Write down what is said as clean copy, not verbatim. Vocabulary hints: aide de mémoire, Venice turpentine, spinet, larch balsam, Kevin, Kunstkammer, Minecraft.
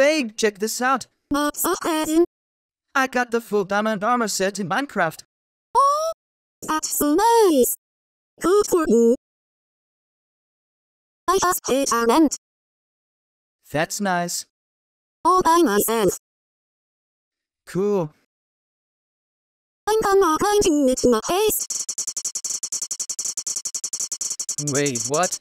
babe, check this out. What's up, Kevin? I got the full diamond armor set in Minecraft. Oh, that's so nice. Good for you. I just paid our rent. That's nice. All by myself. Cool. I'm gonna grind it in my haste. Wait, what?